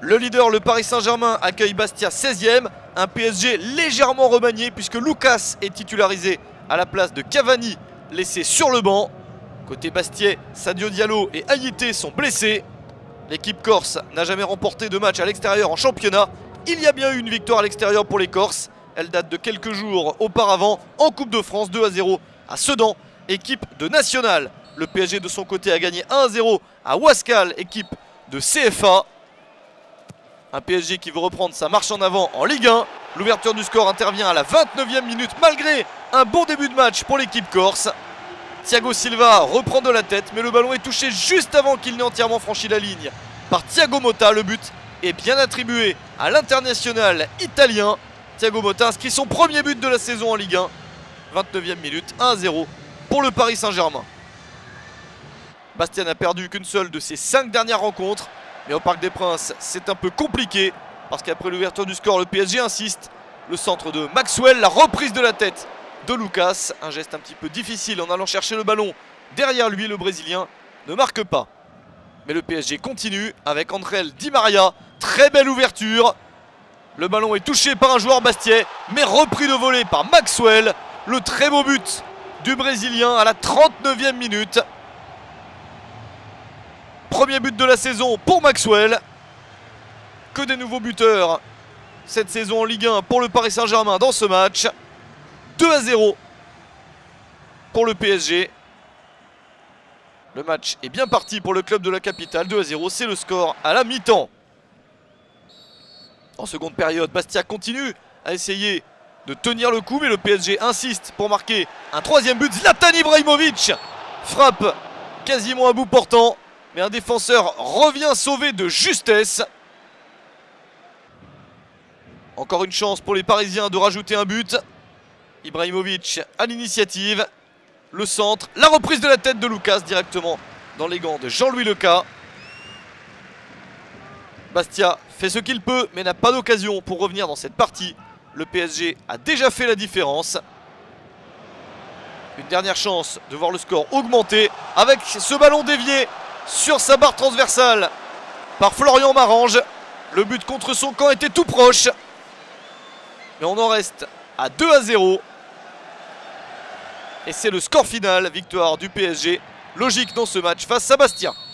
Le leader, le Paris Saint-Germain, accueille Bastia 16e. Un PSG légèrement remanié puisque Lucas est titularisé à la place de Cavani, laissé sur le banc. Côté Bastiais, Sadio Diallo et Ayité sont blessés. L'équipe corse n'a jamais remporté de match à l'extérieur en championnat. Il y a bien eu une victoire à l'extérieur pour les Corses. Elle date de quelques jours auparavant en Coupe de France, 2-0 à Sedan, équipe de National. Le PSG de son côté a gagné 1-0 à Ouascal, équipe de CFA. Un PSG qui veut reprendre sa marche en avant en Ligue 1. L'ouverture du score intervient à la 29e minute malgré un bon début de match pour l'équipe corse. Thiago Silva reprend de la tête mais le ballon est touché juste avant qu'il n'ait entièrement franchi la ligne par Thiago Motta. Le but est bien attribué à l'international italien. Thiago Motta inscrit son premier but de la saison en Ligue 1. 29e minute, 1-0 pour le Paris Saint-Germain. Bastia n'a perdu qu'une seule de ses 5 dernières rencontres. Mais au Parc des Princes, c'est un peu compliqué parce qu'après l'ouverture du score, le PSG insiste. Le centre de Maxwell, la reprise de la tête de Lucas. Un geste un petit peu difficile en allant chercher le ballon. Derrière lui, le Brésilien ne marque pas. Mais le PSG continue avec Angel Di Maria. Très belle ouverture. Le ballon est touché par un joueur Bastiais, mais repris de volée par Maxwell. Le très beau but du Brésilien à la 39e minute. Premier but de la saison pour Maxwell. Que des nouveaux buteurs cette saison en Ligue 1 pour le Paris Saint-Germain dans ce match. 2-0 pour le PSG. Le match est bien parti pour le club de la capitale. 2-0, c'est le score à la mi-temps. En seconde période, Bastia continue à essayer de tenir le coup, mais le PSG insiste pour marquer un troisième but. Zlatan Ibrahimovic frappe quasiment à bout portant. Mais un défenseur revient sauvé de justesse. Encore une chance pour les Parisiens de rajouter un but. Ibrahimovic à l'initiative. Le centre, la reprise de la tête de Lucas directement dans les gants de Jean-Louis Leca. Bastia fait ce qu'il peut mais n'a pas d'occasion pour revenir dans cette partie. Le PSG a déjà fait la différence. Une dernière chance de voir le score augmenter avec ce ballon dévié sur sa barre transversale par Florian Marange. Le but contre son camp était tout proche. Mais on en reste à 2-0. Et c'est le score final, victoire du PSG. Logique dans ce match face à Bastia.